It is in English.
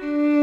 5.